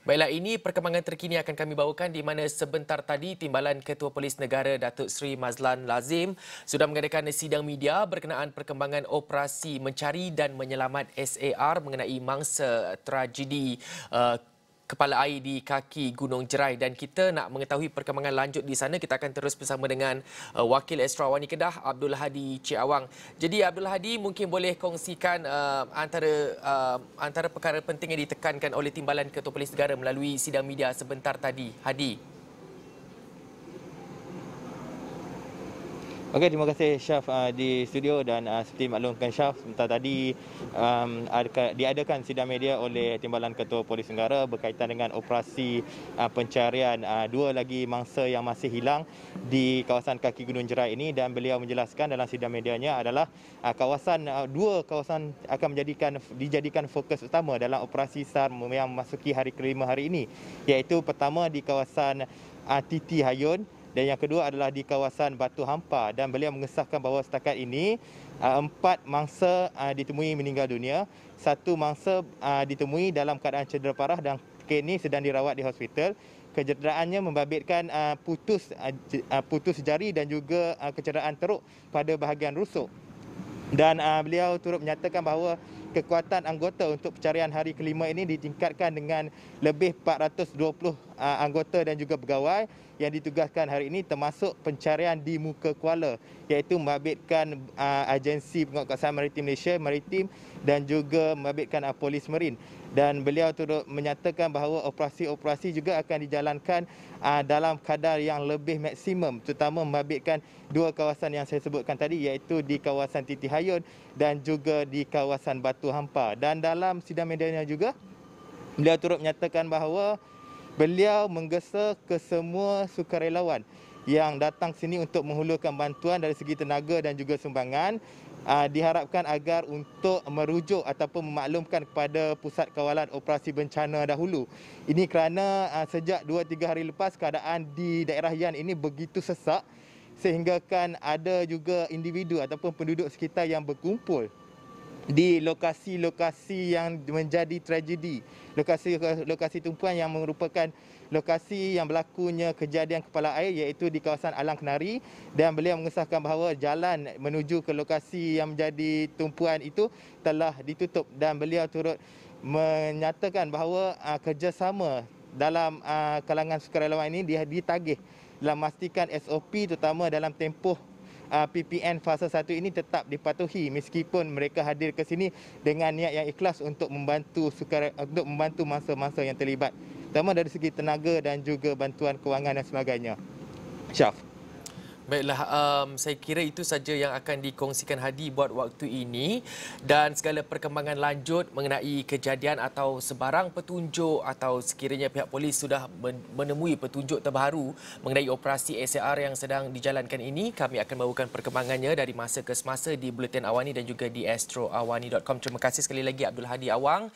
Baiklah, ini perkembangan terkini akan kami bawakan di mana sebentar tadi Timbalan Ketua Polis Negara Datuk Seri Mazlan Lazim sudah mengadakan sidang media berkenaan perkembangan operasi mencari dan menyelamat SAR mengenai mangsa tragedi kepala air di kaki Gunung Jerai, dan kita nak mengetahui perkembangan lanjut di sana. Kita akan terus bersama dengan Wakil Astro AWANI Kedah, Abdul Hadi Che Awang. Jadi Abdul Hadi, mungkin boleh kongsikan antara perkara penting yang ditekankan oleh Timbalan Ketua Polis Negara melalui sidang media sebentar tadi, Hadi. Okey, terima kasih Syaf di studio, dan seperti maklumkan Syaf, sebentar tadi diadakan sidang media oleh Timbalan Ketua Polis Negara berkaitan dengan operasi pencarian dua lagi mangsa yang masih hilang di kawasan kaki Gunung Jerai ini, dan beliau menjelaskan dalam sidang medianya adalah dua kawasan akan dijadikan fokus utama dalam operasi SAR yang memasuki hari kelima hari ini, iaitu pertama di kawasan Titi Hayun, dan yang kedua adalah di kawasan Batu Hampar. Dan beliau mengesahkan bahawa setakat ini 4 mangsa ditemui meninggal dunia, 1 mangsa ditemui dalam keadaan cedera parah dan kini sedang dirawat di hospital. Kecederaannya membabitkan putus jari dan juga kecederaan teruk pada bahagian rusuk. Dan beliau turut menyatakan bahawa kekuatan anggota untuk pencarian hari kelima ini ditingkatkan dengan lebih 420 anggota dan juga pegawai yang ditugaskan hari ini, termasuk pencarian di muka kuala, iaitu membabitkan agensi Penguatkuasaan Maritim Malaysia, Maritim, dan juga membabitkan Polis Merin. Dan beliau turut menyatakan bahawa operasi-operasi juga akan dijalankan dalam kadar yang lebih maksimum, terutama membabitkan dua kawasan yang saya sebutkan tadi, iaitu di kawasan Titi Hayun dan juga di kawasan Batu Hampar. Dan dalam sidang medianya juga beliau turut menyatakan bahawa beliau menggesa ke semua sukarelawan yang datang sini untuk menghulurkan bantuan dari segi tenaga dan juga sumbangan, diharapkan agar untuk merujuk ataupun memaklumkan kepada Pusat Kawalan Operasi Bencana dahulu. Ini kerana sejak 2-3 hari lepas keadaan di daerah Yan ini begitu sesak sehingga kan ada juga individu ataupun penduduk sekitar yang berkumpul di lokasi-lokasi yang menjadi tragedi, lokasi tumpuan yang merupakan lokasi yang berlakunya kejadian kepala air, iaitu di kawasan Alang Kenari. Dan beliau mengesahkan bahawa jalan menuju ke lokasi yang menjadi tumpuan itu telah ditutup, dan beliau turut menyatakan bahawa kerjasama dalam kalangan sukarelawan ini ditagih dalam memastikan SOP terutama dalam tempoh PPN fasa 1 ini tetap dipatuhi, meskipun mereka hadir ke sini dengan niat yang ikhlas untuk membantu mangsa-mangsa yang terlibat, terutama dari segi tenaga dan juga bantuan kewangan dan sebagainya. Syaf. Baiklah, saya kira itu saja yang akan dikongsikan Hadi buat waktu ini, dan segala perkembangan lanjut mengenai kejadian atau sebarang petunjuk atau sekiranya pihak polis sudah menemui petunjuk terbaru mengenai operasi SAR yang sedang dijalankan ini, kami akan bawakan perkembangannya dari masa ke semasa di Buletin Awani dan juga di astroawani.com. Terima kasih sekali lagi Abdul Hadi Awang.